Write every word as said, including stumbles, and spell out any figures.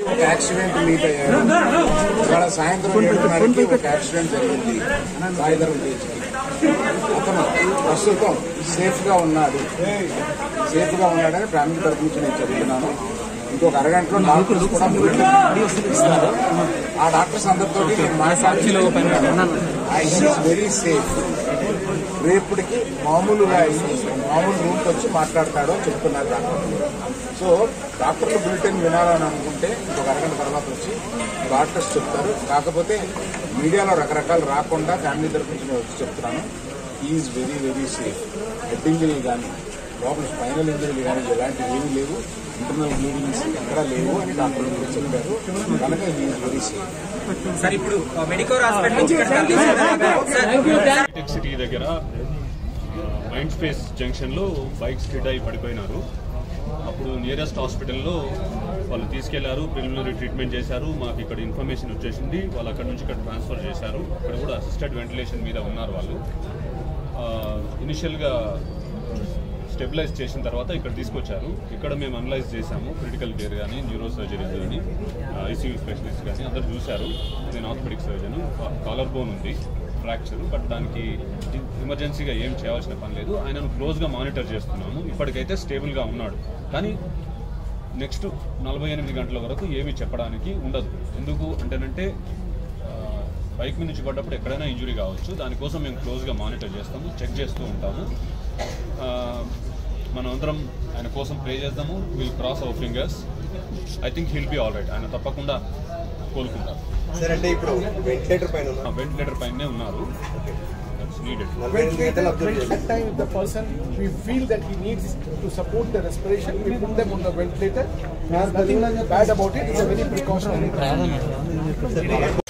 Accident meet a Sandra accident. Either safe on safe on family permission into Garganton. I think very safe. Raped normal room to So, doctor will bulletin Vinara and Munte, Garagan Parapurchi, Doctor Chapter, Kakapote, Media or Akarakal, Rakonda, family Chaptrano. He is very, very safe. A pingle gun, Rob's final injury, internal bleedings, and doctor will he is very safe. Sorry, Medical Hospital. Thank you, sir. Thank you, City, the Gara, Mindspace Junction low, bikes Kitai Padipinaru. The nearest hospital వాళ్ళు తీసుకెళ్లారు preliminary treatment చేశారు మాకు ఇక్కడ information వచ్చేసింది వాళ్ళు అక్కడ నుంచి ఇక్కడ ట్రాన్స్‌ఫర్ చేశారు ఇక్కడ కూడా అసిస్టెడ్ వెంటిలేషన్ మీద ఉన్నారు వాళ్ళు ఇనిషియల్ గా స్టెబిలైజ్ చేసిన తర్వాత ఇక్కడ తీసుకొచ్చారు ఇక్కడ మేము అనలైజ్ చేశాము క్రిటికల్ కేర్ గాని న్యూరో సర్జరీ గాని ఐసీయూ స్పెషలిస్ట్ గాని అందరూ చూశారు నేను ఆర్థోపెడిక్ సర్జన్ కాలర్ బోన్ ఉంది fracture but దానికి ఎమర్జెన్సీగా ఏం చేయాల్సిన పని లేదు ఆయనను క్లోజ్ గా మానిటర్ చేస్తున్నాము ఇప్పటికైతే స్టేబుల్ గా ఉన్నాడు కానీ నెక్స్ట్ నలభై ఎనిమిది గంటల వరకు ఏమీ చెప్పడానికి ఉండదు ఎందుకు అంటేనంటే బైక్ నుంచి పడ్డప్పుడు ఎక్కడైనా ఇంజరీ కావచ్చు దాని కోసం మేము క్లోజ్ గా మానిటర్ చేస్తాము చెక్ చేస్తూ ఉంటాము మనం అందరం ఆయన కోసం ప్రే చేద్దాము will cross our fingers I think he will be all right ఆయన తప్పకుండా కోలుకుంటారు Sir, and ventilator pain. Ventilator pain That's needed. At time, if the person we feel that he needs to support the respiration, we put them on the ventilator. There's nothing bad about it. It's a very precautionary.